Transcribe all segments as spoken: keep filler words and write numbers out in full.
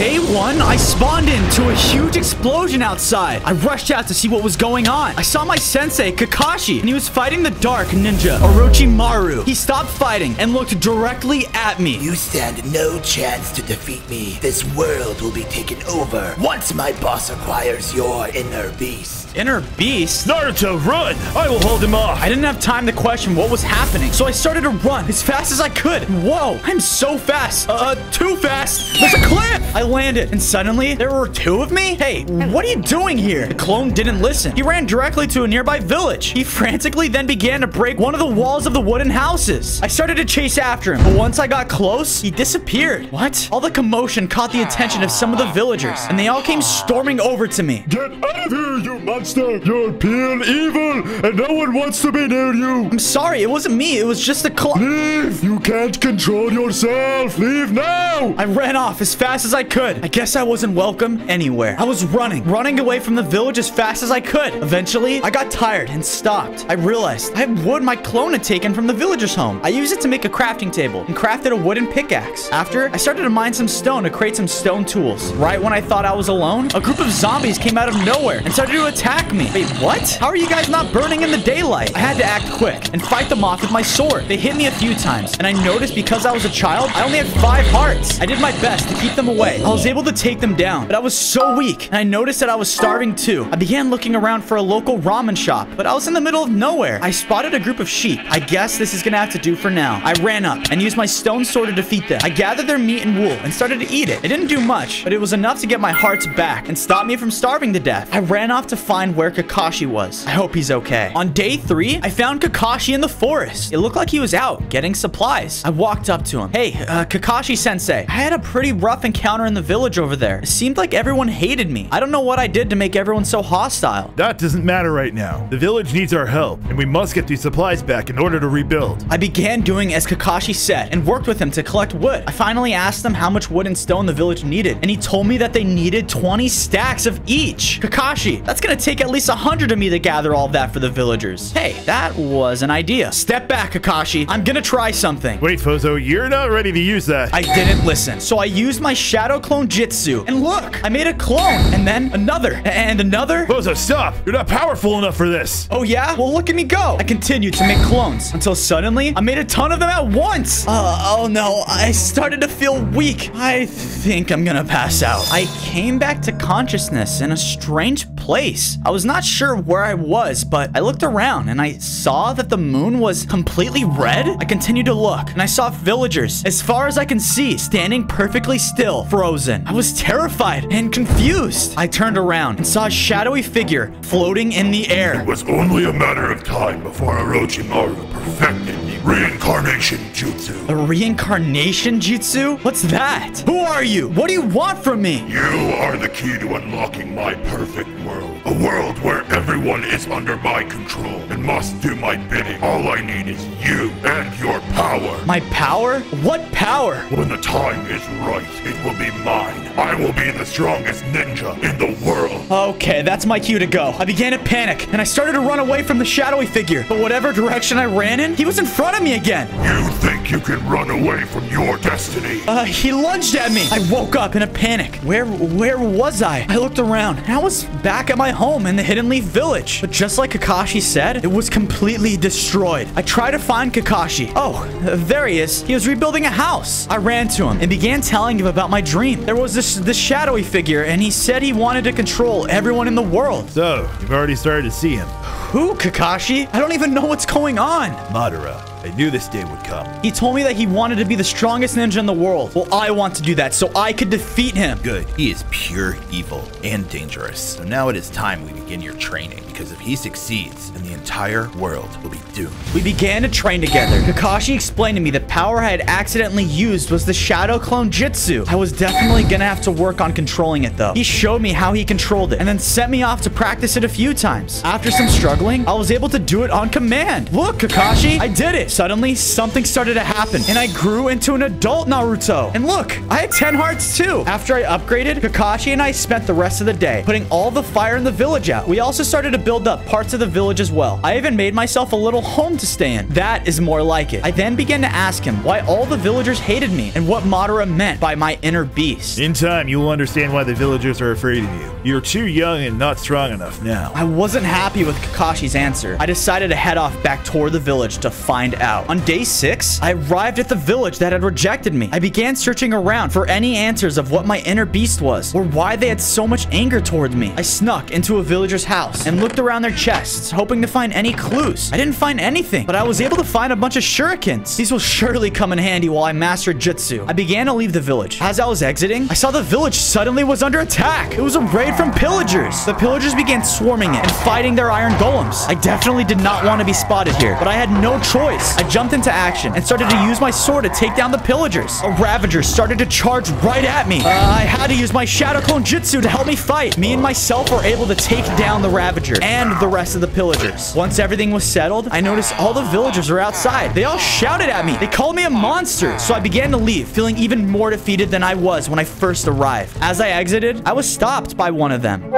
Day one, I spawned into a huge explosion outside. I rushed out to see what was going on. I saw my sensei, Kakashi, and he was fighting the dark ninja, Orochimaru. He stopped fighting and looked directly at me. You stand no chance to defeat me. This world will be taken over once my boss acquires your inner beast. Inner beast? Naruto, run! I will hold him off. I didn't have time to question what was happening, so I started to run as fast as I could. Whoa, I'm so fast. Uh, too fast. There's a cliff! I landed, and suddenly, there were two of me? Hey, what are you doing here? The clone didn't listen. He ran directly to a nearby village. He frantically then began to break one of the walls of the wooden houses. I started to chase after him, but once I got close, he disappeared. What? All the commotion caught the attention of some of the villagers, and they all came storming over to me. Get out of here, you monster! You're pure evil, and no one wants to be near you! I'm sorry, it wasn't me. It was just the clone. Leave! You can't control yourself! Leave now! I ran off as fast as I could. I guess I wasn't welcome anywhere. I was running, running away from the village as fast as I could. Eventually, I got tired and stopped. I realized I had wood my clone had taken from the villager's home. I used it to make a crafting table and crafted a wooden pickaxe. After, I started to mine some stone to create some stone tools. Right when I thought I was alone, a group of zombies came out of nowhere and started to attack me. Wait, what? How are you guys not burning in the daylight? I had to act quick and fight them off with my sword. They hit me a few times, and I noticed because I was a child, I only had five hearts. I did my best to keep them away. I was able to take them down, but I was so weak, and I noticed that I was starving too. I began looking around for a local ramen shop, but I was in the middle of nowhere. I spotted a group of sheep. I guess this is gonna have to do for now. I ran up and used my stone sword to defeat them. I gathered their meat and wool and started to eat it. It didn't do much, but it was enough to get my hearts back and stop me from starving to death. I ran off to find where Kakashi was. I hope he's okay. On day three, I found Kakashi in the forest. It looked like he was out getting supplies. I walked up to him. Hey, uh, Kakashi-sensei, I had a pretty rough encounter in the village over there. It seemed like everyone hated me. I don't know what I did to make everyone so hostile. That doesn't matter right now. The village needs our help, and we must get these supplies back in order to rebuild. I began doing as Kakashi said and worked with him to collect wood. I finally asked them how much wood and stone the village needed, and he told me that they needed twenty stacks of each. Kakashi, that's gonna take at least one hundred of me to gather all that for the villagers. Hey, that was an idea. Step back, Kakashi. I'm gonna try something. Wait, Fozo, you're not ready to use that. I didn't listen, so I used my shadow clone jitsu, and look, I made a clone, and then another, and another. Fozo, stop! You're not powerful enough for this. Oh yeah? Well, look at me go. I continued to make clones until suddenly I made a ton of them at once. Uh, oh no, I started to feel weak. I think I'm gonna pass out. I came back to consciousness in a strange place. I was not sure where I was, but I looked around and I saw that the moon was completely red. I continued to look, and I saw villagers, as far as I can see, standing perfectly still, frozen. I was terrified and confused. I turned around and saw a shadowy figure floating in the air. It was only a matter of time before Orochimaru perfected the reincarnation jutsu. The reincarnation jutsu? What's that? Who are you? What do you want from me? You are the key to unlocking my perfect world. A world where everyone is under my control and must do my bidding. All I need is you and your power. My power? What power? When the time is right, it will be mine. I will be the strongest ninja in the world. Okay, that's my cue to go. I began to panic, and I started to run away from the shadowy figure. But whatever direction I ran in, he was in front of me again. You think you can run away from your destiny? Uh, he lunged at me. I woke up in a panic. Where, where was I? I looked around, and I was back at my home in the Hidden Leaf Village. But just like Kakashi said, it was completely destroyed. I tried to find Kakashi. Oh, there he is. He was rebuilding a house. I ran to him and began telling him about my dream. There was this, this shadowy figure, and he said he wanted to control everyone in the world. So, you've already started to see him. Who, Kakashi? I don't even know what's going on. Madara. I knew this day would come. He told me that he wanted to be the strongest ninja in the world. Well, I want to do that so I could defeat him. Good. He is pure evil and dangerous. So now it is time we begin your training, because if he succeeds, then the entire world will be doomed. We began to train together. Kakashi explained to me the power I had accidentally used was the shadow clone jutsu. I was definitely gonna have to work on controlling it though. He showed me how he controlled it and then sent me off to practice it a few times. After some struggling, I was able to do it on command. Look, Kakashi, I did it. suddenly something started to happen and I grew into an adult Naruto. And look, I had ten hearts too. After I upgraded, Kakashi and I spent the rest of the day putting all the fire in the village out. We also started to build up parts of the village as well. I even made myself a little home to stay in. That is more like it. I then began to ask him why all the villagers hated me and what Madara meant by my inner beast. In time, you will understand why the villagers are afraid of you. You're too young and not strong enough now. I wasn't happy with Kakashi's answer. I decided to head off back toward the village to find out. On day six, I arrived at the village that had rejected me. I began searching around for any answers of what my inner beast was or why they had so much anger toward me. I snuck into a villager's house and looked around their chests, hoping to find any clues. I didn't find anything, but I was able to find a bunch of shurikens. These will surely come in handy while I master jutsu. I began to leave the village. As I was exiting, I saw the village suddenly was under attack. It was a raid from pillagers. The pillagers began swarming it and fighting their iron golems. I definitely did not want to be spotted here, but I had no choice. I jumped into action and started to use my sword to take down the pillagers. A ravager started to charge right at me. Uh, I had to use my shadow clone jutsu to help me fight. Me and myself were able to take down the ravager and the rest of the pillagers. Once everything was settled, I noticed all the villagers were outside. They all shouted at me. They called me a monster. So I began to leave, feeling even more defeated than I was when I first arrived. As I exited, I was stopped by one of them.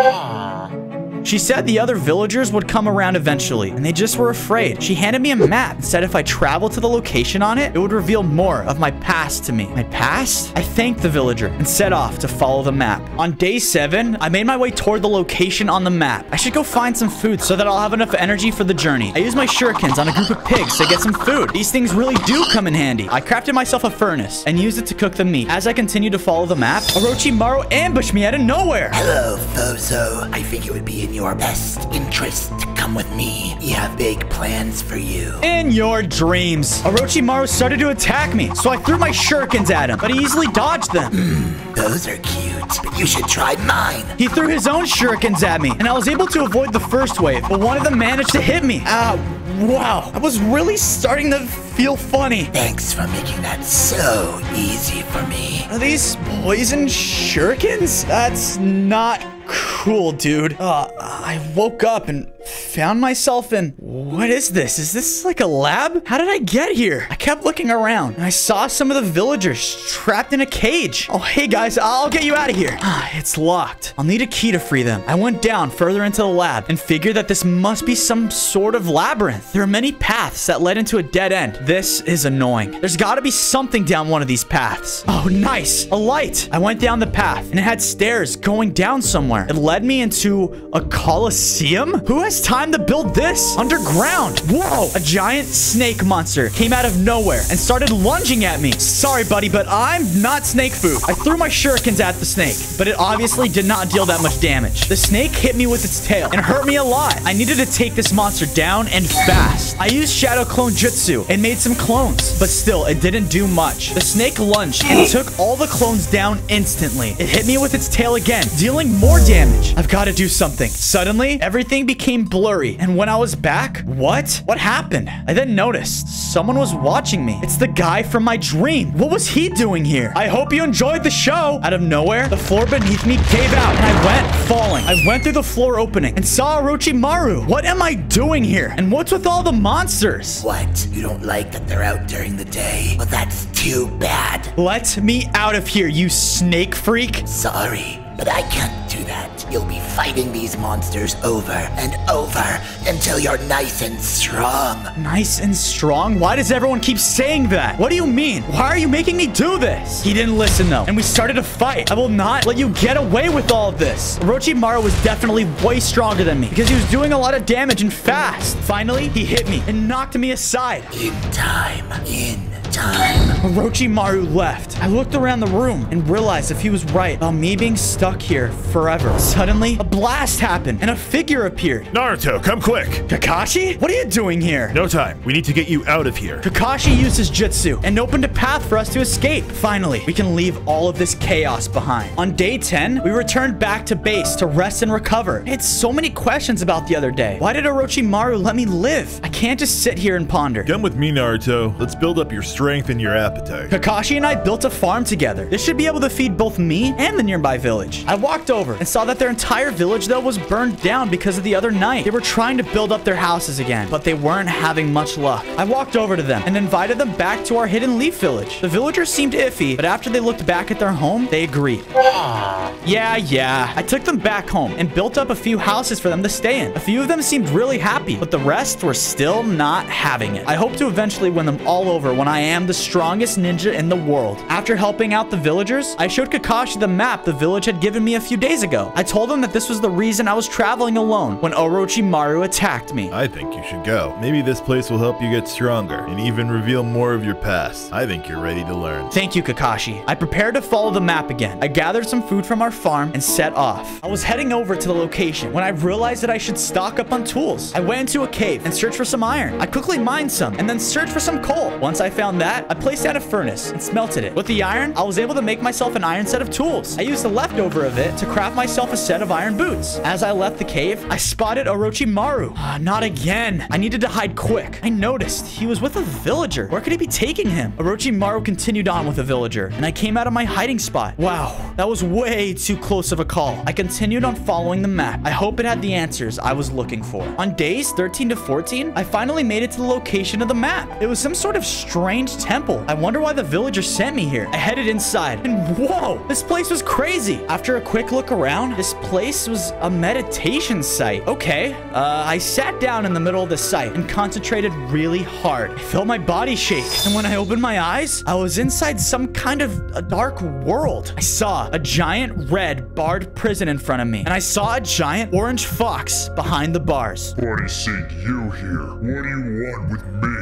She said the other villagers would come around eventually, and they just were afraid. She handed me a map and said if I traveled to the location on it, it would reveal more of my past to me. My past? I thanked the villager and set off to follow the map. On day seven, I made my way toward the location on the map. I should go find some food so that I'll have enough energy for the journey. I used my shurikens on a group of pigs to get some food. These things really do come in handy. I crafted myself a furnace and used it to cook the meat. As I continued to follow the map, Orochimaru ambushed me out of nowhere. Hello, Fozo. I think it would be in your best interest to come with me. We have big plans for you. In your dreams. Orochimaru started to attack me, so I threw my shurikens at him, but he easily dodged them. Mm, those are cute, but you should try mine. He threw his own shurikens at me, and I was able to avoid the first wave, but one of them managed to hit me. Ah, wow. I was really starting to feel funny. Thanks for making that so easy for me. Are these poison shurikens? That's not cool, dude. Uh, I woke up and found myself in... What is this? Is this like a lab? How did I get here? I kept looking around, and I saw some of the villagers trapped in a cage. Oh, hey, guys. I'll get you out of here. It's locked. I'll need a key to free them. I went down further into the lab and figured that this must be some sort of labyrinth. There are many paths that led into a dead end. This is annoying. There's got to be something down one of these paths. Oh, nice. A light. I went down the path, and it had stairs going down somewhere. It led me into a coliseum? Who has time to build this underground? Whoa, a giant snake monster came out of nowhere and started lunging at me. Sorry, buddy, but I'm not snake food. I threw my shurikens at the snake, but it obviously did not deal that much damage. The snake hit me with its tail and hurt me a lot. I needed to take this monster down and fast. I used shadow clone jutsu and made some clones, but still it didn't do much. The snake lunged and took all the clones down instantly. It hit me with its tail again, dealing more damage. I've got to do something. Suddenly, everything became blurry, and when I was back, what? What happened? I then noticed someone was watching me. It's the guy from my dream. What was he doing here? I hope you enjoyed the show. Out of nowhere, the floor beneath me gave out, and I went falling. I went through the floor opening and saw Orochimaru. What am I doing here? And what's with all the monsters? What? You don't like that they're out during the day? Well, that's too bad. Let me out of here, you snake freak. Sorry, but I can't do that. You'll be fighting these monsters over and over until you're nice and strong. Nice and strong? Why does everyone keep saying that? What do you mean? Why are you making me do this? He didn't listen, though, and we started a fight. I will not let you get away with all of this. Orochimaru was definitely way stronger than me because he was doing a lot of damage and fast. Finally, he hit me and knocked me aside. In time. In time. Orochimaru left. I looked around the room and realized if he was right about me being stuck here forever. Suddenly, a blast happened and a figure appeared. Naruto, come quick. Kakashi? What are you doing here? No time. We need to get you out of here. Kakashi used his jutsu and opened a path for us to escape. Finally, we can leave all of this chaos behind. On day ten, we returned back to base to rest and recover. I had so many questions about the other day. Why did Orochimaru let me live? I can't just sit here and ponder. Come with me, Naruto. Let's build up your strength. strengthen your appetite. Kakashi and I built a farm together. This should be able to feed both me and the nearby village. I walked over and saw that their entire village, though, was burned down because of the other night. They were trying to build up their houses again, but they weren't having much luck. I walked over to them and invited them back to our hidden leaf village. The villagers seemed iffy, but after they looked back at their home, they agreed. Yeah, yeah. I took them back home and built up a few houses for them to stay in. A few of them seemed really happy, but the rest were still not having it. I hope to eventually win them all over when I am the strongest ninja in the world. After helping out the villagers, I showed Kakashi the map the village had given me a few days ago. I told him that this was the reason I was traveling alone when Orochimaru attacked me. I think you should go. Maybe this place will help you get stronger and even reveal more of your past. I think you're ready to learn. Thank you, Kakashi. I prepared to follow the map again. I gathered some food from our farm and set off. I was heading over to the location when I realized that I should stock up on tools. I went into a cave and searched for some iron. I quickly mined some and then searched for some coal. Once I found that, I placed out a furnace and smelted it. With the iron, I was able to make myself an iron set of tools. I used the leftover of it to craft myself a set of iron boots. As I left the cave, I spotted Orochimaru. Uh, not again. I needed to hide quick. I noticed he was with a villager. Where could he be taking him? Orochimaru continued on with a villager, and I came out of my hiding spot. Wow, that was way too close of a call. I continued on following the map. I hope it had the answers I was looking for. On days thirteen to fourteen, I finally made it to the location of the map. It was some sort of strange temple. I wonder why the villager sent me here. I headed inside, and whoa, this place was crazy. After a quick look around, this place was a meditation site. Okay, uh, I sat down in the middle of the site and concentrated really hard. I felt my body shake, and when I opened my eyes, I was inside some kind of a dark world. I saw a giant red barred prison in front of me, and I saw a giant orange fox behind the bars. What do you think you here? What do you want with me,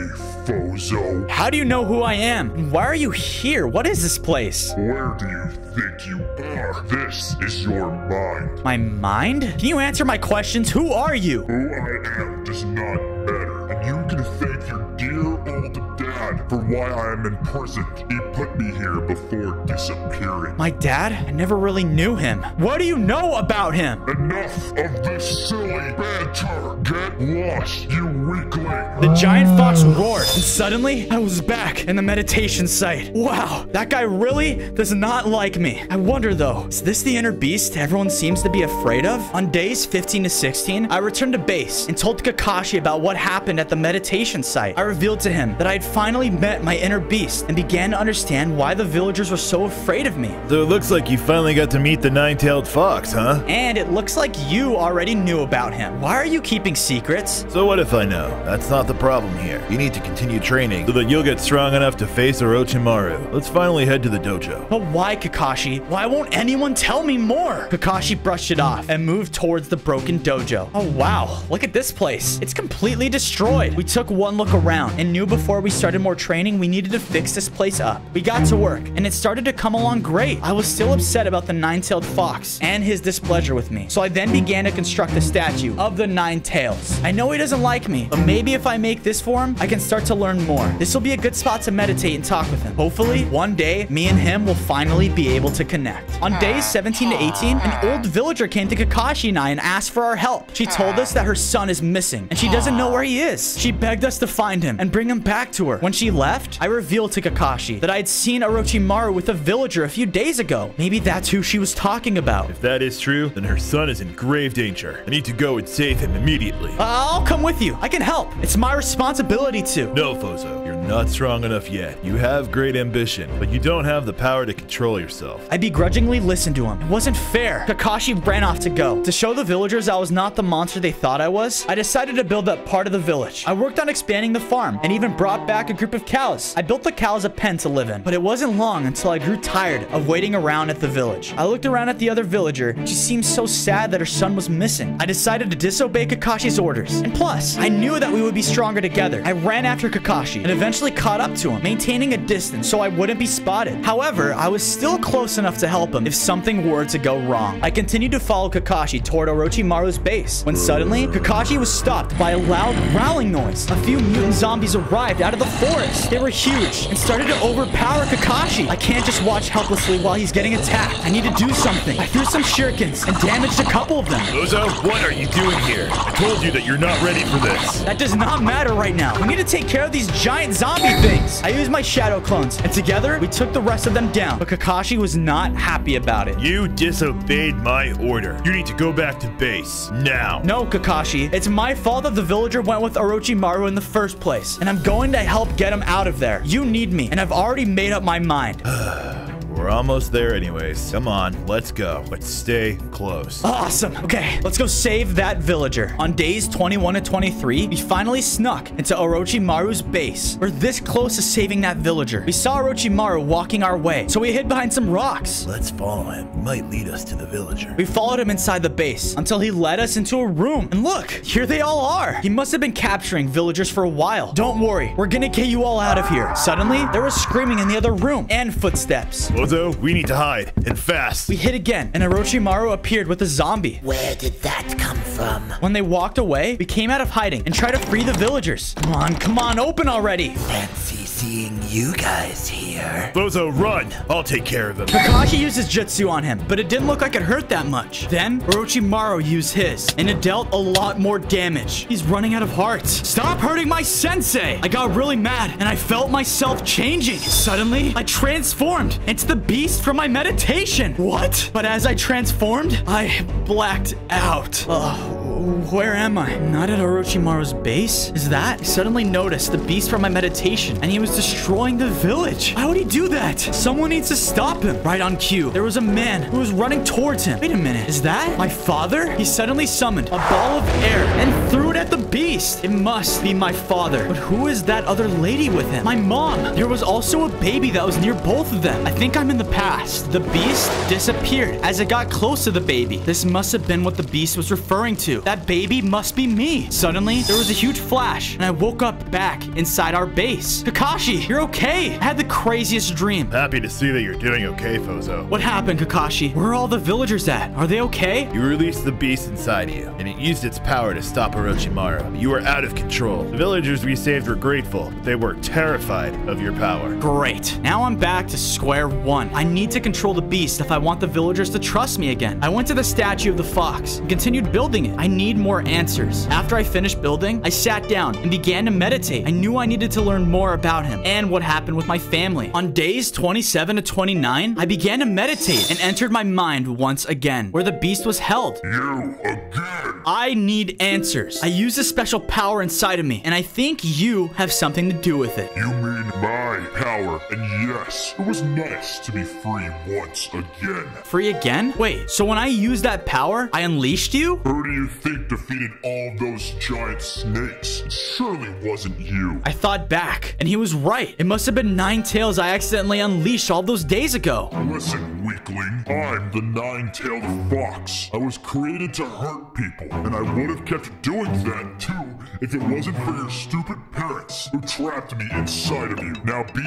Fozo? How do you know who I am? Why are you here? What is this place? Where do you think you are? This is your mind. My mind? Can you answer my questions? Who are you? Who I am does not matter. And you can thank your dear old dad for why I am imprisoned. He put me here before disappearing. My dad? I never really knew him. What do you know about him? Enough of this silly banter. Get lost, you weakling. The giant fox roared, and suddenly I was back in the meditation site. Wow, that guy really does not like me. I wonder though, is this the inner beast everyone seems to be afraid of? On days fifteen to sixteen, I returned to base and told Kakashi about what happened at the meditation site. I revealed to him that I had finally met my inner beast and began to understand why the villagers were so afraid of me. So it looks like you finally got to meet the nine-tailed fox, huh? And it looks like you already knew about him. Why are you keeping secrets? So what if I know? That's not the problem here. You need to continue training so that you'll get strong enough to face Orochimaru. Let's finally head to the dojo. But why, Kakashi? Why won't anyone tell me more? Kakashi brushed it off and moved towards the broken dojo. Oh wow, look at this place. It's completely destroyed. We took one look around and knew before we started more training we needed to fix this place up. We got to work and it started to come along great. I was still upset about the nine-tailed fox and his displeasure with me, so I then began to construct a statue of the nine tails. I know he doesn't like me, but maybe if I make this for him, I can start to learn more. This will be a good spot to meditate and talk with him. Hopefully, one day, me and him will finally be able to connect. On days seventeen to eighteen, an old villager came to Kakashi and I and asked for our help. She told us that her son is missing and she doesn't know where he is. She begged us to find him and bring him back to her. When she left, I revealed to Kakashi that I had seen Orochimaru with a villager a few days ago. Maybe that's who she was talking about. If that is true, then her son is in grave danger. I need to go and save him immediately. I'll come with you. I can help. It's my responsibility to. No, Fozo. You're not strong enough yet. You have great ambition, but you don't have the power to control yourself. I begrudgingly listened to him. It wasn't fair. Kakashi ran off to go. To show the villagers I was not the monster they thought I was, I decided to build up part of the village. I worked on expanding the farm and even brought back a group of cows. I built the cows a pen to live in, but it wasn't long until I grew tired of waiting around at the village. I looked around at the other villager. She seemed so sad that her son was missing. I decided to disobey Kakashi's orders. And plus, I knew that we would be stronger together. I ran after Kakashi and eventually caught up to him, maintaining a distance so I wouldn't be spotted. However, I was still close enough to help him if something were to go wrong. I continued to follow Kakashi toward Orochimaru's base, when suddenly, Kakashi was stopped by a loud growling noise. A few mutant zombies arrived out of the forest. They were huge and started to overpower Kakashi. I can't just watch helplessly while he's getting attacked. I need to do something. I threw some shurikens and damaged a couple of them. Fozo, what are you doing here? I told you that you're not ready for this. That does not matter right now. We need to take care of these giant zombie things. I used my shadow clones, and together we took the rest of them down. But Kakashi was not happy about it. You disobeyed my order. You need to go back to base now. No, Kakashi. It's my fault that the villager went with Orochimaru in the first place, and I'm going to help get him out of there. You need me, and I've already made up my mind. We're almost there anyways. Come on, let's go. Let's stay close. Awesome. Okay, let's go save that villager. On days twenty-one and twenty-three, we finally snuck into Orochimaru's base. We're this close to saving that villager. We saw Orochimaru walking our way, so we hid behind some rocks. Let's follow him. It might lead us to the villager. We followed him inside the base until he led us into a room. And look, here they all are. He must have been capturing villagers for a while. Don't worry, we're gonna get you all out of here. Suddenly, there was screaming in the other room and footsteps. Although, we need to hide, and fast. We hid again, and Orochimaru appeared with a zombie. Where did that come from? When they walked away, we came out of hiding and tried to free the villagers. Come on, come on, open already. Fancy seeing you guys here. Fozo, run. I'll take care of them. Kakashi used his jutsu on him, but it didn't look like it hurt that much. Then, Orochimaru used his, and it dealt a lot more damage. He's running out of hearts. Stop hurting my sensei. I got really mad, and I felt myself changing. Suddenly, I transformed into the beast from my meditation. What? But as I transformed, I blacked out. Oh. Where am I? Not at Orochimaru's base? Is that? I suddenly noticed the beast from my meditation, and he was destroying the village. Why would he do that? Someone needs to stop him. Right on cue, there was a man who was running towards him. Wait a minute. Is that my father? He suddenly summoned a ball of air and threw it at the beast. It must be my father. But who is that other lady with him? My mom. There was also a baby that was near both of them. I think I'm in the past. The beast disappeared as it got close to the baby. This must have been what the beast was referring to. That baby must be me. Suddenly, there was a huge flash, and I woke up back inside our base. Kakashi, you're okay. I had the craziest dream. Happy to see that you're doing okay, Fozo. What happened, Kakashi? Where are all the villagers at? Are they okay? You released the beast inside you, and it used its power to stop Orochimaru. You were out of control. The villagers we saved were grateful, but they were terrified of your power. Great. Now I'm back to square one. I need to control the beast if I want the villagers to trust me again. I went to the statue of the fox and continued building it. I need more answers. After I finished building, I sat down and began to meditate. I knew I needed to learn more about him and what happened with my family. On days twenty-seven to twenty-nine, I began to meditate and entered my mind once again, where the beast was held. You again. I need answers. I use a special power inside of me, and I think you have something to do with it. You mean my power? And yes, it was nice to be free once again. Free again? Wait, so when I used that power, I unleashed you? Who do you think? Defeated all those giant snakes? It surely wasn't you. I thought back, and he was right. It must have been nine tails I accidentally unleashed all those days ago. Listen, weakling, I'm the nine-tailed fox. I was created to hurt people, and I would have kept doing that too if it wasn't for your stupid parents who trapped me inside of you. Now be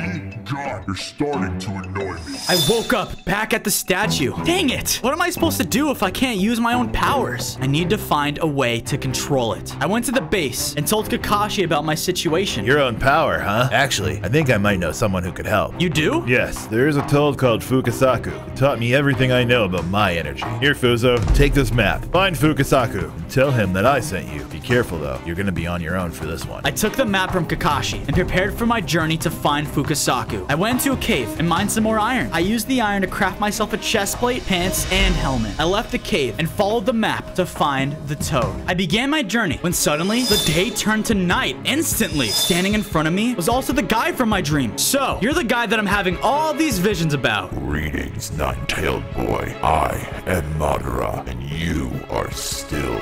gone. You're starting to annoy me. I woke up back at the statue. Dang it! What am I supposed to do if I can't use my own powers? I need to find a way to control it. I went to the base and told Kakashi about my situation. Your own power, huh? Actually, I think I might know someone who could help. You do? Yes, there is a toad called Fukasaku who taught me everything I know about my energy. Here, Fozo, take this map. Find Fukasaku and tell him that I sent you. Be careful, though. You're gonna be on your own for this one. I took the map from Kakashi and prepared for my journey to find Fukasaku. I went into a cave and mined some more iron. I used the iron to craft myself a chest plate, pants, and helmet. I left the cave and followed the map to find the toad. I began my journey when suddenly the day turned to night instantly. Standing in front of me was also the guy from my dream. So, you're the guy that I'm having all these visions about. Greetings, nine-tailed boy. I am Madara, and you are still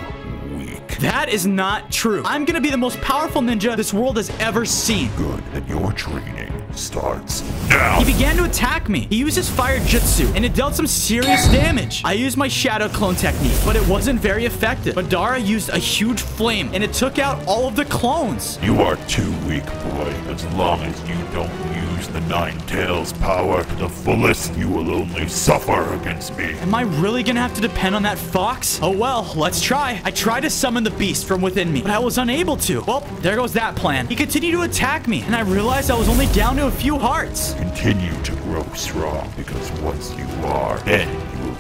weak. That is not true. I'm gonna be the most powerful ninja this world has ever seen. Good that you're training starts now. He began to attack me. He used his fire jutsu, and it dealt some serious damage. I used my shadow clone technique, but it wasn't very effective. Madara used a huge flame, and it took out all of the clones. You are too weak, boy, as long as you don't use use the Nine Tails power to the fullest, you will only suffer against me. Am I really gonna have to depend on that fox? Oh well, let's try. I tried to summon the beast from within me, but I was unable to. Well, there goes that plan. He continued to attack me, and I realized I was only down to a few hearts. Continue to grow strong, because once you are, then you will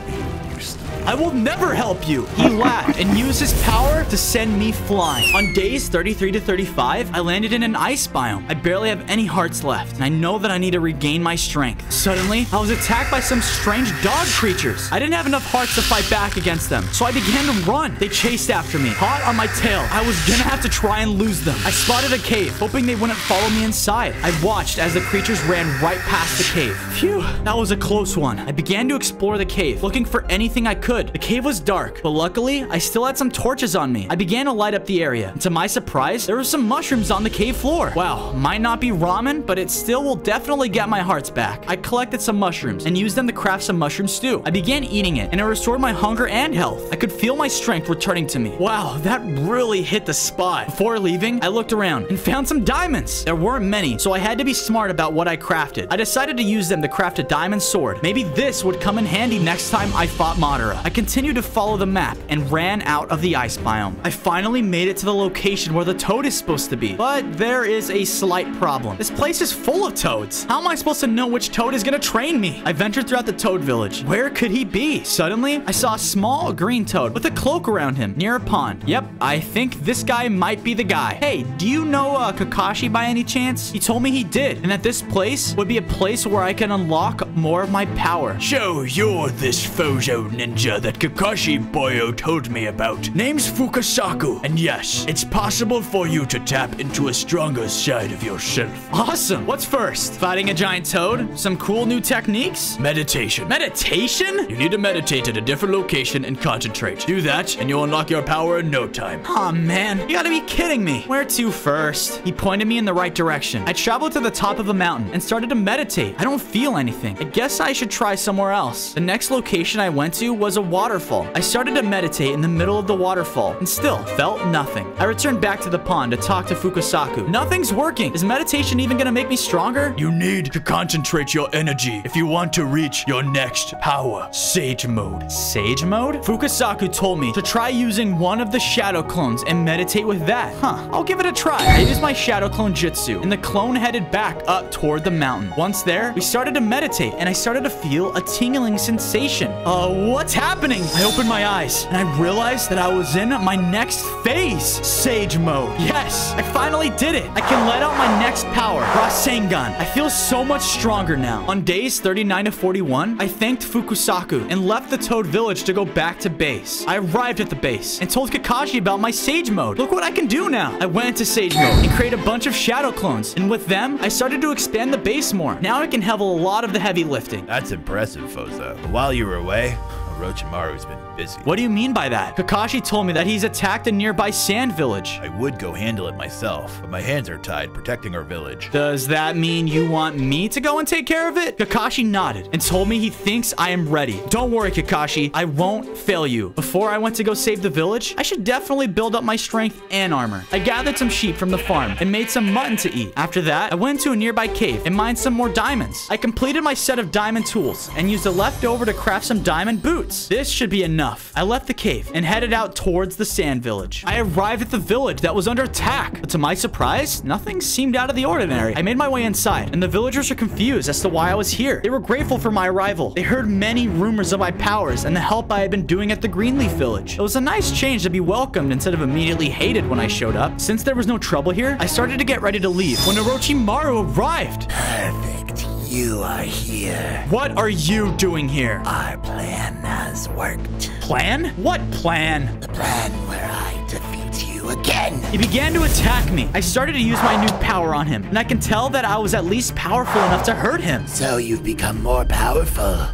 be useless. I will never help you. He laughed and used his power to send me flying. On days thirty-three to thirty-five, I landed in an ice biome. I barely have any hearts left, and I know that I need to regain my strength. Suddenly, I was attacked by some strange dog creatures. I didn't have enough hearts to fight back against them, so I began to run. They chased after me, caught on my tail. I was gonna have to try and lose them. I spotted a cave, hoping they wouldn't follow me inside. I watched as the creatures ran right past the cave. Phew, that was a close one. I began to explore the cave, looking for anything I could. The cave was dark, but luckily, I still had some torches on me. I began to light up the area, and to my surprise, there were some mushrooms on the cave floor. Wow, might not be ramen, but it still will definitely get my hearts back. I collected some mushrooms and used them to craft some mushroom stew. I began eating it, and it restored my hunger and health. I could feel my strength returning to me. Wow, that really hit the spot. Before leaving, I looked around and found some diamonds. There weren't many, so I had to be smart about what I crafted. I decided to use them to craft a diamond sword. Maybe this would come in handy next time I fought Madara. I continued to follow the map and ran out of the ice biome. I finally made it to the location where the toad is supposed to be, but there is a slight problem. This place is full of toads. How am I supposed to know which toad is gonna train me? I ventured throughout the toad village. Where could he be? Suddenly, I saw a small green toad with a cloak around him near a pond. Yep, I think this guy might be the guy. Hey, do you know uh, Kakashi by any chance? He told me he did, and that this place would be a place where I can unlock more of my power. So you're this Fozo ninja that Kakashi Boyo told me about. Name's Fukasaku, and yes, it's possible for you to tap into a stronger side of yourself. Awesome! What's first? Fighting a giant toad? Some cool new techniques? Meditation. Meditation? You need to meditate at a different location and concentrate. Do that, and you'll unlock your power in no time. Aw, oh, man. You gotta be kidding me. Where to first? He pointed me in the right direction. I traveled to the top of a mountain and started to meditate. I don't feel anything. I guess I should try somewhere else. The next location I went to was a waterfall. I started to meditate in the middle of the waterfall and still felt nothing. I returned back to the pond to talk to Fukasaku. Nothing's working. Is meditation even gonna make me stronger? You need to concentrate your energy if you want to reach your next power. Sage mode. Sage mode? Fukasaku told me to try using one of the shadow clones and meditate with that. Huh, I'll give it a try. I used my shadow clone jutsu and the clone headed back up toward the mountain. Once there, we started to meditate and I started to feel a tingling sensation. Uh, what's happening? Happening. I opened my eyes and I realized that I was in my next phase. Sage mode. Yes, I finally did it. I can let out my next power. Rasengan. I feel so much stronger now. On days thirty-nine to forty-one, I thanked Fukasaku and left the toad village to go back to base. I arrived at the base and told Kakashi about my sage mode. Look what I can do now. I went into sage mode and created a bunch of shadow clones. And with them, I started to expand the base more. Now I can handle a lot of the heavy lifting. That's impressive, Fozo. While you were away, Orochimaru's been busy. What do you mean by that? Kakashi told me that he's attacked a nearby sand village. I would go handle it myself, but my hands are tied protecting our village. Does that mean you want me to go and take care of it? Kakashi nodded and told me he thinks I am ready. Don't worry, Kakashi. I won't fail you. Before I went to go save the village, I should definitely build up my strength and armor. I gathered some sheep from the farm and made some mutton to eat. After that, I went to a nearby cave and mined some more diamonds. I completed my set of diamond tools and used the leftover to craft some diamond boots. This should be enough. I left the cave and headed out towards the sand village. I arrived at the village that was under attack, but to my surprise, nothing seemed out of the ordinary. I made my way inside, and the villagers were confused as to why I was here. They were grateful for my arrival. They heard many rumors of my powers and the help I had been doing at the Greenleaf village. It was a nice change to be welcomed instead of immediately hated when I showed up. Since there was no trouble here, I started to get ready to leave when Orochimaru arrived. Perfect. You are here. What are you doing here? Our plan has worked. Plan? What plan? The plan where I defeat you again. He began to attack me. I started to use my new power on him, and I can tell that I was at least powerful enough to hurt him. So you've become more powerful.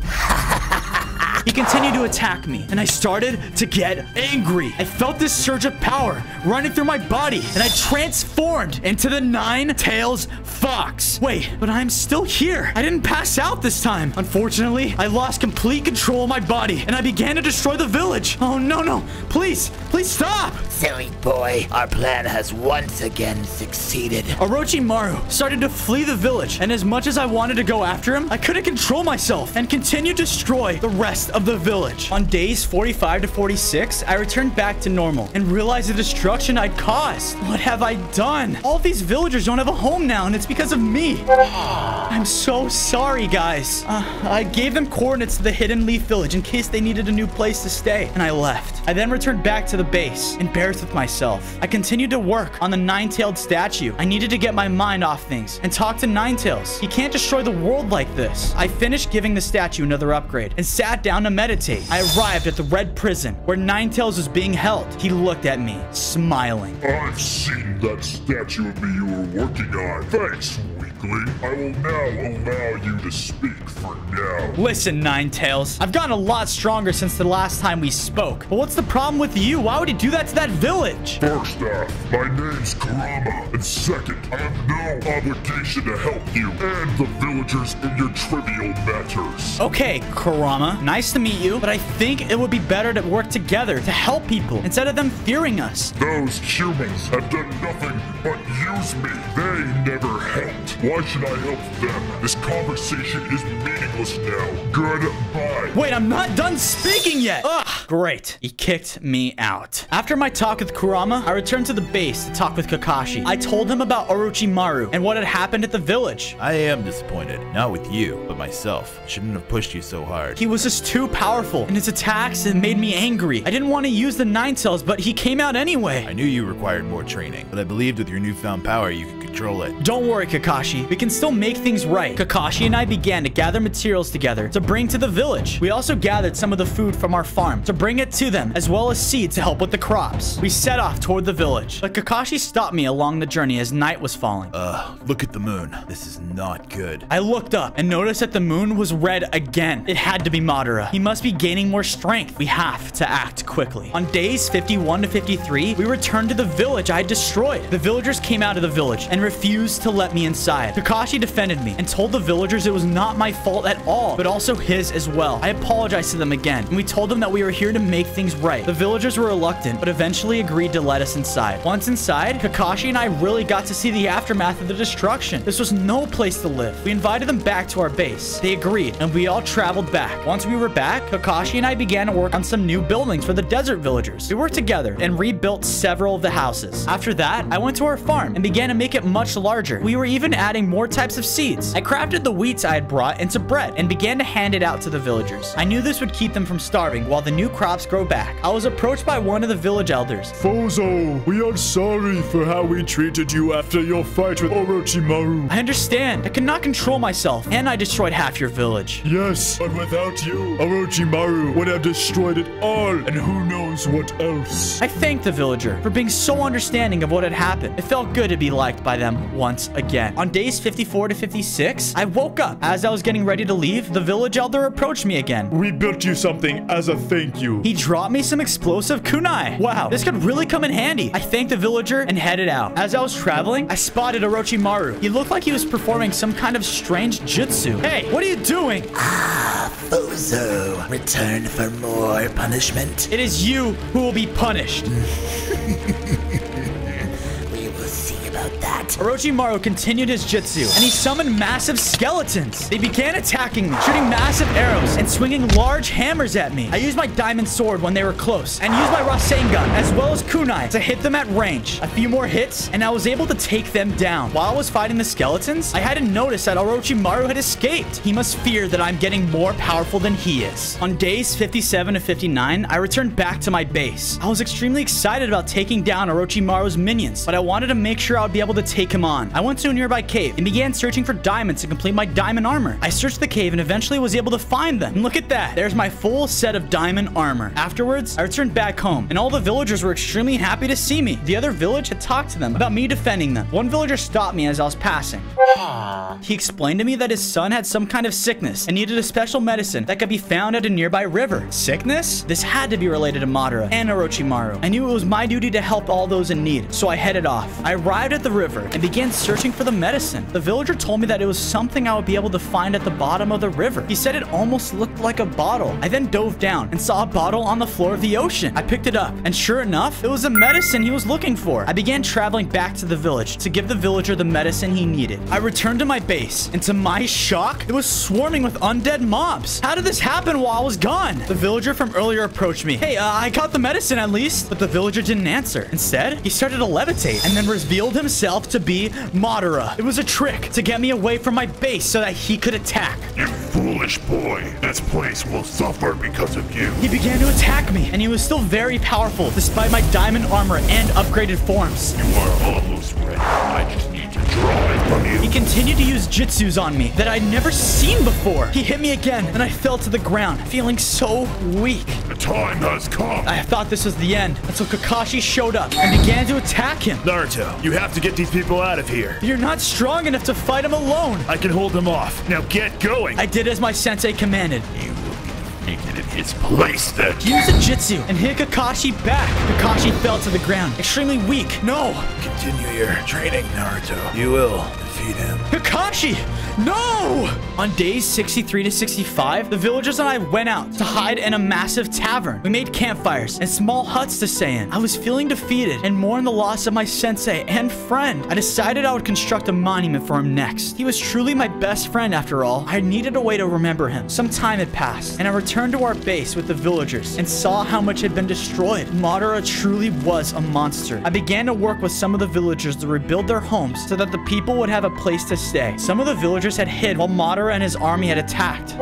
He continued to attack me, and I started to get angry. I felt this surge of power running through my body, and I transformed into the Nine Tails Fox. Wait, but I'm still here. I didn't pass out this time. Unfortunately, I lost complete control of my body, and I began to destroy the village. Oh, no, no. Please, please stop. Silly boy, our plan has once again succeeded. Orochimaru started to flee the village, and as much as I wanted to go after him, I couldn't control myself and continued to destroy the rest of the village. On days forty-five to forty-six, I returned back to normal and realized the destruction I'd caused. What have I done? All these villagers don't have a home now, and it's because of me. I'm so sorry, guys. Uh, I gave them coordinates to the Hidden Leaf Village in case they needed a new place to stay, and I left. I then returned back to the base, embarrassed with myself. I continued to work on the nine-tailed statue. I needed to get my mind off things and talk to Ninetales. He can't destroy the world like this. I finished giving the statue another upgrade and sat down to meditate. I arrived at the Red Prison where Ninetales was being held. He looked at me, smiling. I've seen that statue of me you were working on. Thanks, weakling. I will now allow you to speak for now. Listen, Ninetales. I've gotten a lot stronger since the last time we spoke. But what's the problem with you? Why would you do that to that village? First off, my name's Kurama. And second, I have no obligation to help you and the villagers in your trivial matters. Okay, Kurama. Nice to meet you, but I think it would be better to work together to help people instead of them fearing us. Those humans have done nothing but use me. They never helped. Why should I help them? This conversation is meaningless now. Goodbye. Wait, I'm not done speaking yet. Ugh. Great. He kicked me out. After my talk with Kurama, I returned to the base to talk with Kakashi. I told him about Orochimaru and what had happened at the village. I am disappointed. Not with you, but myself. Shouldn't have pushed you so hard. He was just too powerful, and his attacks had made me angry. I didn't want to use the Ninetales, but he came out anyway. I knew you required more training, but I believed with your newfound power, you could control it. Don't worry, Kakashi. We can still make things right. Kakashi and I began to gather materials together to bring to the village. We also gathered some of the food from our farm to bring it to them, as well as seed to help with the crops. We set off toward the village, but Kakashi stopped me along the journey as night was falling. Uh, look at the moon. This is not good. I looked up and noticed that the moon was red again. It had to be Madara. He must be gaining more strength. We have to act quickly. On days fifty-one to fifty-three, we returned to the village I destroyed. The villagers came out of the village and refused to let me inside. Kakashi defended me and told the villagers it was not my fault at all, but also his as well. I apologized to them again, and we told them that we were here to make things right. The villagers were reluctant, but eventually agreed to let us inside. Once inside, Kakashi and I really got to see the aftermath of the destruction. This was no place to live. We invited them back to our base. They agreed, and we all traveled back. Once we were back, Kakashi and I began to work on some new buildings for the desert villagers. We worked together and rebuilt several of the houses. After that, I went to our farm and began to make it much larger. We were even adding more types of seeds. I crafted the wheats I had brought into bread and began to hand it out to the villagers. I knew this would keep them from starving while the new crops grow back. I was approached by one of the village elders. Fozo, we are sorry for how we treated you after your fight with Orochimaru. I understand. I could not control myself, and I destroyed half your village. Yes, but without you, Orochimaru would have destroyed it all, and who knows what else. I thanked the villager for being so understanding of what had happened. It felt good to be liked by them once again. On days fifty-four to fifty-six, I woke up. As I was getting ready to leave, the village elder approached me again. We built you something as a thank you. He dropped me some explosive kunai. Wow, this could really come in handy. I thanked the villager and headed out. As I was traveling, I spotted Orochimaru. He looked like he was performing some kind of strange jutsu. Hey, what are you doing? Ah, Fozo, return for more punishment. It is you who will be punished. That. Orochimaru continued his jutsu, and he summoned massive skeletons. They began attacking me, shooting massive arrows and swinging large hammers at me. I used my diamond sword when they were close, and used my Rasengan as well as kunai to hit them at range. A few more hits, and I was able to take them down. While I was fighting the skeletons, I hadn't noticed that Orochimaru had escaped. He must fear that I'm getting more powerful than he is. On days fifty-seven to fifty-nine, I returned back to my base. I was extremely excited about taking down Orochimaru's minions, but I wanted to make sure I would be able to take him on. I went to a nearby cave and began searching for diamonds to complete my diamond armor. I searched the cave and eventually was able to find them. And look at that. There's my full set of diamond armor. Afterwards, I returned back home, and all the villagers were extremely happy to see me. The other village had talked to them about me defending them. One villager stopped me as I was passing. He explained to me that his son had some kind of sickness and needed a special medicine that could be found at a nearby river. Sickness? This had to be related to Madara and Orochimaru. I knew it was my duty to help all those in need, so I headed off. I arrived at the river and began searching for the medicine. The villager told me that it was something I would be able to find at the bottom of the river. He said it almost looked like a bottle. I then dove down and saw a bottle on the floor of the ocean. I picked it up, and sure enough, it was the medicine he was looking for. I began traveling back to the village to give the villager the medicine he needed. I returned to my base, and to my shock, it was swarming with undead mobs. How did this happen while I was gone? The villager from earlier approached me. Hey, uh, I got the medicine at least, but the villager didn't answer. Instead, he started to levitate and then revealed himself to be Madara. It was a trick to get me away from my base so that he could attack. You foolish boy, this place will suffer because of you. He began to attack me, and he was still very powerful despite my diamond armor and upgraded forms. You are almost ready. I just need to draw it from you. He continued to use jutsus on me that I'd never seen before. He hit me again, and I fell to the ground, feeling so weak. The time has come. I thought this was the end until Kakashi showed up and began to attack him. Naruto, you have to get these people out of here. You're not strong enough to fight him alone. I can hold them off. Now get going. I did as my sensei commanded. You in his place then. Use a jutsu and hit Kakashi back. Kakashi fell to the ground, extremely weak. No. Continue your training, Naruto. You will defeat him. Kakashi! No! On days sixty-three to sixty-five, the villagers and I went out to hide in a massive tavern. We made campfires and small huts to stay in. I was feeling defeated and mourned the loss of my sensei and friend. I decided I would construct a monument for him next. He was truly my best friend after all. I needed a way to remember him. Some time had passed, and I returned to our base with the villagers and saw how much had been destroyed. Madara truly was a monster. I began to work with some of the villagers to rebuild their homes so that the people would have a place to stay. Some of the villagers had hid while Madara and his army had attacked.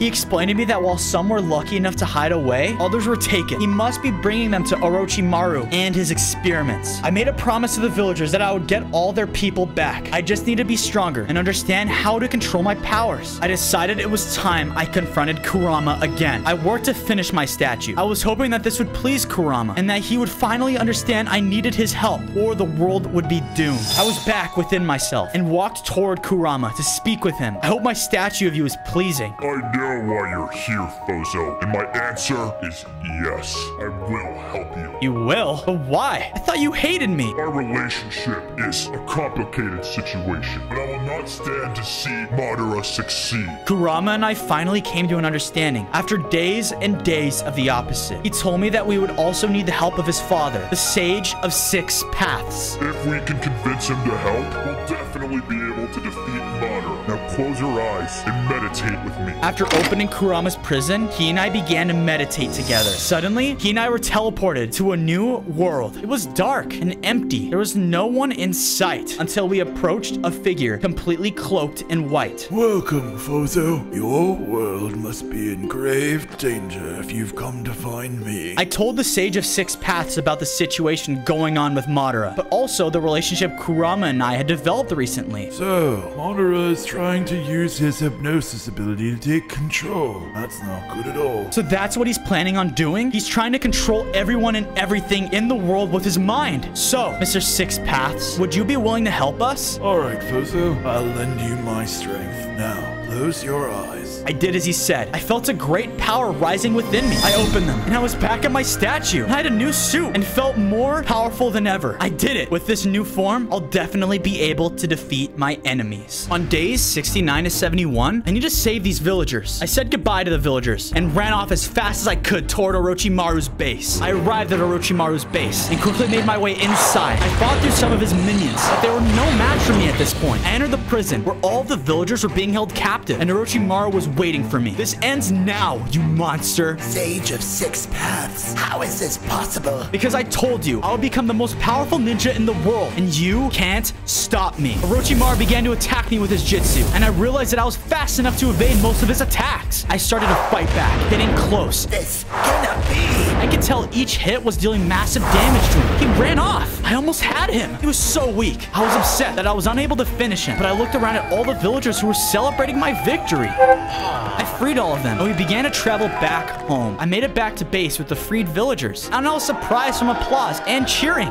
He explained to me that while some were lucky enough to hide away, others were taken. He must be bringing them to Orochimaru and his experiments. I made a promise to the villagers that I would get all their people back. I just need to be stronger and understand how to control my powers. I decided it was time I confronted Kurama again. I worked to finish my statue. I was hoping that this would please Kurama and that he would finally understand I needed his help or the world would be doomed. I was back within myself and walked toward Kurama to speak with him. I hope my statue of you is pleasing. I know why you're here, Fozo, and my answer is yes. I will help you. You will? But why? I thought you hated me. Our relationship is a complicated situation, but I will not stand to see Madara succeed. Kurama and I finally came to an understanding after days and days of the opposite. He told me that we would also need the help of his father, the Sage of Six Paths. If we can convince him to help, we'll definitely be able to defeat Madara. Now close your eyes and meditate with me. After opening Kurama's prison, he and I began to meditate together. Suddenly, he and I were teleported to a new world. It was dark and empty. There was no one in sight until we approached a figure completely cloaked in white. Welcome, Fozo. Your world must be in grave danger if you've come to find me. I told the Sage of Six Paths about the situation going on with Madara, but also the relationship Kurama and I had developed recently. So, Madara is trying to use his hypnosis ability to take control. Control. That's not good at all. So that's what he's planning on doing? He's trying to control everyone and everything in the world with his mind. So, Mister Six Paths, would you be willing to help us? All right, Fozo. I'll lend you my strength. Now, close your eyes. I did as he said. I felt a great power rising within me. I opened them, and I was back at my statue. I had a new suit and felt more powerful than ever. I did it. With this new form, I'll definitely be able to defeat my enemies. On days sixty-nine to seventy-one, I need to save these villagers. I said goodbye to the villagers and ran off as fast as I could toward Orochimaru's base. I arrived at Orochimaru's base and quickly made my way inside. I fought through some of his minions, but they were no match for me at this point. I entered the prison where all the villagers were being held captive, and Orochimaru was waiting for me. This ends now, you monster. Sage of Six Paths, how is this possible? Because I told you, I'll become the most powerful ninja in the world, and you can't stop me. Orochimaru began to attack me with his jutsu, and I realized that I was fast enough to evade most of his attacks. Attacks. I started to fight back, getting close. This cannot be. I could tell each hit was dealing massive damage to him. He ran off. I almost had him. He was so weak. I was upset that I was unable to finish him, but I looked around at all the villagers who were celebrating my victory. I freed all of them, and we began to travel back home. I made it back to base with the freed villagers, and I was surprised from applause and cheering.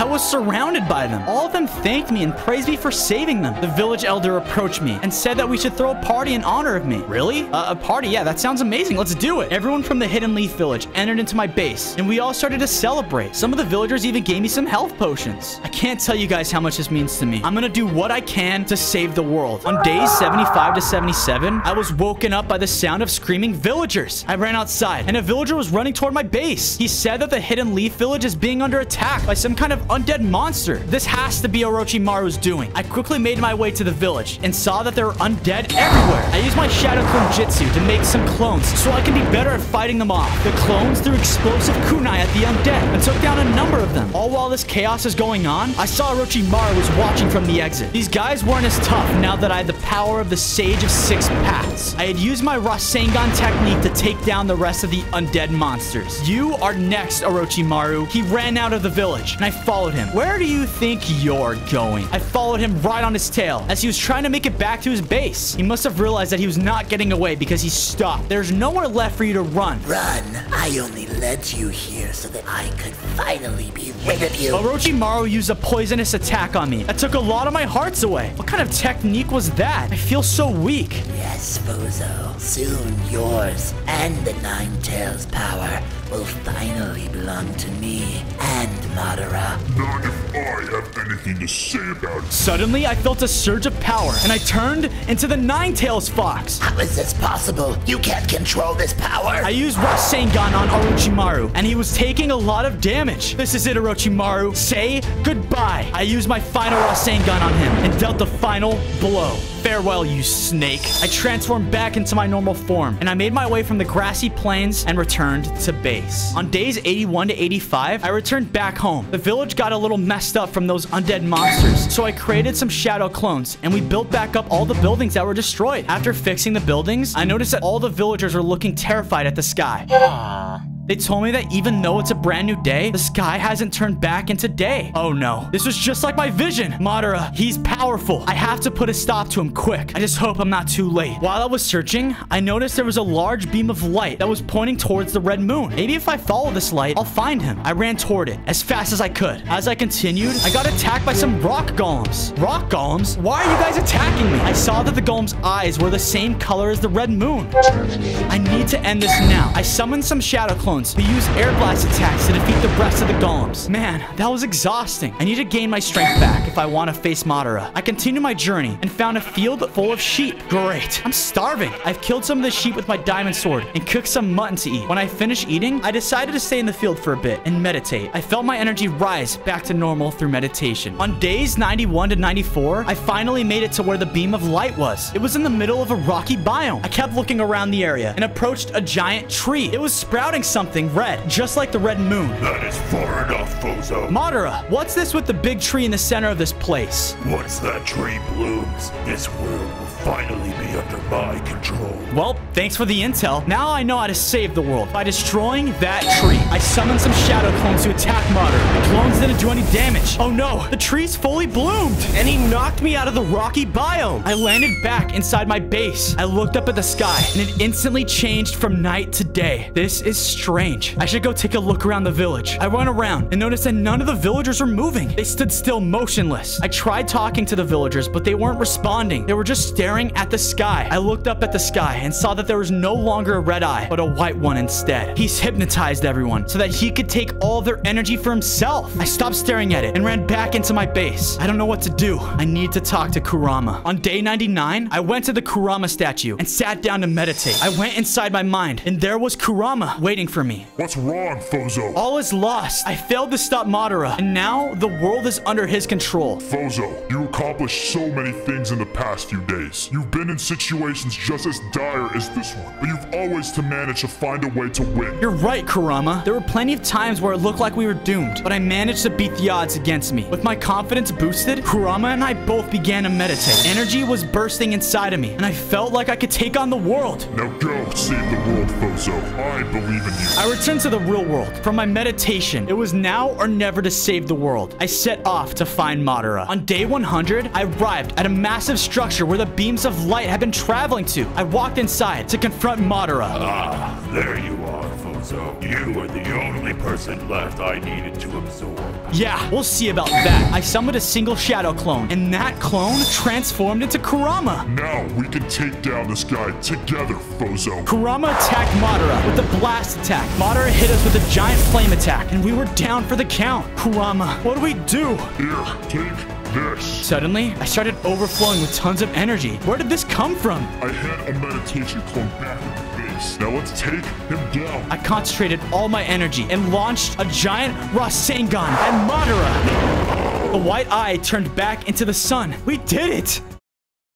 I was surrounded by them. All of them thanked me and praised me for saving them. The village elder approached me and said that we should throw a party in honor of me. Really? Uh, a party? Yeah, that sounds amazing. Let's do it. Everyone from the Hidden Leaf Village entered into my base, and we all started to celebrate. Some of the villagers even gave me some health potions. I can't tell you guys how much this means to me. I'm gonna do what I can to save the world. On days seventy-five to seventy-seven, I was woken up by the sound of screaming villagers. I ran outside, and a villager was running toward my base. He said that the Hidden Leaf Village is being under attack by some kind of undead monster. This has to be Orochimaru's doing. I quickly made my way to the village and saw that there were undead everywhere. I used my Shadow Clone Jutsu to make some clones so I can be better at fighting them off. The clones threw explosive kunai at the undead and took down a number of them. All while this chaos is going on, I saw Orochimaru was watching from the exit. These guys weren't as tough now that I had the power of the Sage of Six Paths. I had used my Rasengan technique to take down the rest of the undead monsters. You are next, Orochimaru. He ran out of the village, and I followed him. Where do you think you're going? I followed him right on his tail as he was trying to make it back to his base. He must have realized that he was not getting away because he stopped. There's nowhere left for you to run. Run. I only led you here so that I could finally be rid of you. Orochimaru used a poisonous attack on me. That took a lot of my hearts away. What kind of technique was that? I feel so weak. Yes, Fozo. Soon yours and the Nine-Tails power will finally belong to me and Madara. Not if I have anything to say about it. Suddenly, I felt a surge of power, and I turned into the Nine-Tails Fox. How is this possible? You can't control this power. I used Rasengan on Orochimaru, and he was taking a lot of damage. This is it, Orochimaru. Say goodbye. I used my final Rasengan on him and dealt the final blow. Farewell, you snake. I transformed back into my normal form, and I made my way from the grassy plains and returned to base. On days eighty-one to eighty-five, I returned back home. The village got a little messed up from those undead monsters, so I created some shadow clones, and we built back up all the buildings that were destroyed. After fixing the buildings, I noticed that all the villagers were looking terrified at the sky. Aww. They told me that even though it's a brand new day, the sky hasn't turned back into day. Oh no, this was just like my vision. Madara, he's powerful. I have to put a stop to him quick. I just hope I'm not too late. While I was searching, I noticed there was a large beam of light that was pointing towards the red moon. Maybe if I follow this light, I'll find him. I ran toward it as fast as I could. As I continued, I got attacked by some rock golems. Rock golems? Why are you guys attacking me? I saw that the golem's eyes were the same color as the red moon. I need to end this now. I summoned some shadow clones. We use air blast attacks to defeat the rest of the golems. Man, that was exhausting. I need to gain my strength back if I want to face Madara. I continued my journey and found a field full of sheep. Great. I'm starving. I've killed some of the sheep with my diamond sword and cooked some mutton to eat. When I finished eating, I decided to stay in the field for a bit and meditate. I felt my energy rise back to normal through meditation. On days ninety-one to ninety-four, I finally made it to where the beam of light was. It was in the middle of a rocky biome. I kept looking around the area and approached a giant tree. It was sprouting something. Something red, just like the red moon. That is far enough, Fozo. Madara, what's this with the big tree in the center of this place? Once that tree blooms, this world will finally be under my control. Well, thanks for the intel. Now I know how to save the world by destroying that tree. I summoned some shadow clones to attack Madara. The clones didn't do any damage. Oh no, the tree's fully bloomed, and he knocked me out of the rocky biome. I landed back inside my base. I looked up at the sky, and it instantly changed from night to day. This is strange. I should go take a look around the village. I went around and noticed that none of the villagers were moving. They stood still, motionless. I tried talking to the villagers, but they weren't responding. They were just staring at the sky. I looked up at the sky and saw that there was no longer a red eye, but a white one instead. He's hypnotized everyone so that he could take all their energy for himself. I stopped staring at it and ran back into my base. I don't know what to do. I need to talk to Kurama. On day ninety-nine, I went to the Kurama statue and sat down to meditate. I went inside my mind, and there was Kurama waiting for me. What's wrong, Fozo? All is lost. I failed to stop Madara, and now the world is under his control. Fozo, you accomplished so many things in the past few days. You've been in situations just as dire as this one, but you've always to manage to find a way to win. You're right, Kurama. There were plenty of times where it looked like we were doomed, but I managed to beat the odds against me. With my confidence boosted, Kurama and I both began to meditate. Energy was bursting inside of me, and I felt like I could take on the world. Now go save the world, Fozo. I believe in you. I returned to the real world from my meditation. It was now or never to save the world. I set off to find Madara. On day one hundred, I arrived at a massive structure where the beams of light had been traveling to. I walked inside to confront Madara. Ah, there you are, folks. Fozo, you were the only person left I needed to absorb. Yeah, we'll see about that. I summoned a single shadow clone, and that clone transformed into Kurama. Now we can take down this guy together, Fozo. Kurama attacked Madara with a blast attack. Madara hit us with a giant flame attack, and we were down for the count. Kurama, what do we do? Here, take this. Suddenly, I started overflowing with tons of energy. Where did this come from? I had a meditation clone back in the face. Now let's take him down. I concentrated all my energy and launched a giant Rasengan at Madara. No. The white eye turned back into the sun. We did it!